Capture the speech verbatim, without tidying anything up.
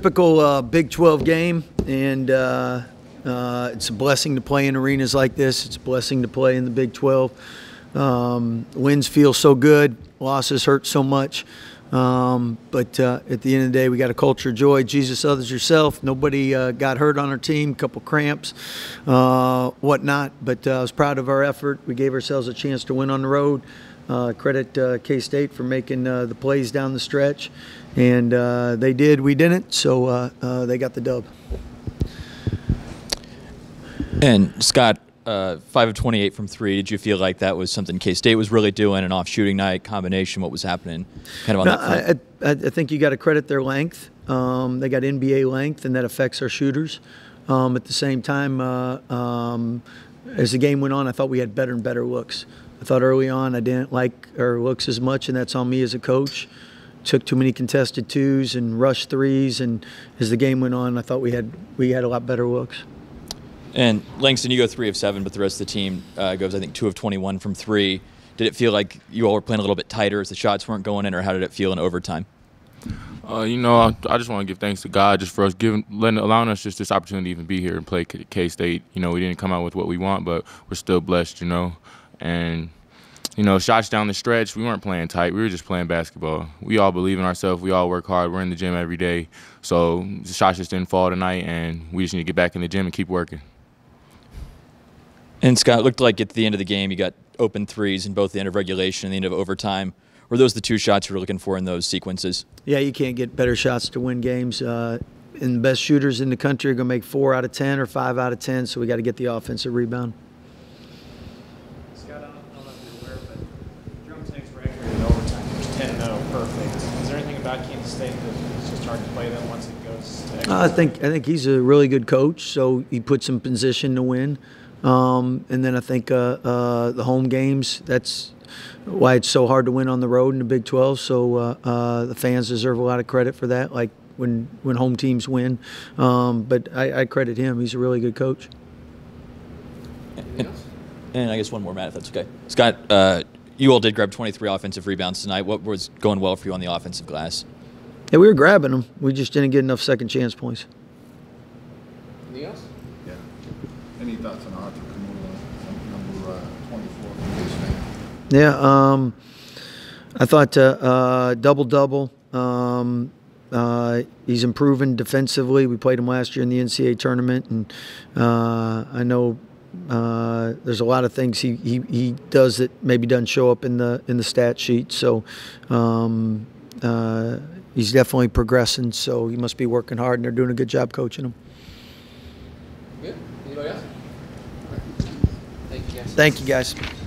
Typical uh, Big twelve game, and uh, uh, it's a blessing to play in arenas like this. It's a blessing to play in the Big twelve. Um, wins feel so good, losses hurt so much. Um, but uh, at the end of the day, we got a culture of joy. Jesus, others, yourself. Nobody uh, got hurt on our team, a couple cramps, uh, whatnot. But uh, I was proud of our effort. We gave ourselves a chance to win on the road. Uh, credit uh, K State for making uh, the plays down the stretch, and uh, they did, we didn't, so uh, uh, they got the dub. And Scott, uh, five of twenty-eight from three, did you feel like that was something K State was really doing, an off-shooting night, combination, what was happening kind of on no, that front? I, I think you got to credit their length. Um, they got N B A length, and that affects our shooters. Um, at the same time, uh, um, as the game went on, I thought we had better and better looks. I thought early on I didn't like our looks as much, and that's on me as a coach. Took too many contested twos and rushed threes, and as the game went on, I thought we had we had a lot better looks. And Langston, you go three of seven, but the rest of the team uh, goes, I think, two of twenty-one from three. Did it feel like you all were playing a little bit tighter as the shots weren't going in, or how did it feel in overtime? Uh, you know, I, I just want to give thanks to God just for us giving, letting, allowing us just this opportunity to even be here and play K State. You know, we didn't come out with what we want, but we're still blessed, you know. And, you know, shots down the stretch, we weren't playing tight. We were just playing basketball. We all believe in ourselves. We all work hard. We're in the gym every day. So the shots just didn't fall tonight, and we just need to get back in the gym and keep working. And, Scott, it looked like at the end of the game you got open threes in both the end of regulation and the end of overtime. Were those the two shots you were looking for in those sequences? Yeah, you can't get better shots to win games. Uh, and the best shooters in the country are going to make four out of ten or five out of ten, so we got to get the offensive rebound. State that it's just hard to play them once it goes to extra? I think I think he's a really good coach, so he puts him in position to win. Um, and then I think uh, uh, the home games, that's why it's so hard to win on the road in the Big twelve. So uh, uh, the fans deserve a lot of credit for that, like when when home teams win. Um, but I, I credit him. He's a really good coach. And, and I guess one more, Matt, if that's okay. Scott, uh, you all did grab twenty-three offensive rebounds tonight. What was going well for you on the offensive glass? Yeah, we were grabbing them. We just didn't get enough second chance points. Anything else? Yeah. Any thoughts on Arthur Kamula, number uh, twenty-four? Yeah, um, I thought double-double. Uh, uh, um, uh, he's improving defensively. We played him last year in the N C double A tournament, and uh, I know uh, there's a lot of things he, he, he does that maybe doesn't show up in the in the stat sheet. So. Um, uh, He's definitely progressing, so he must be working hard, and they're doing a good job coaching him. Good. Anybody else? All right. Thank you, guys. Thank you, guys.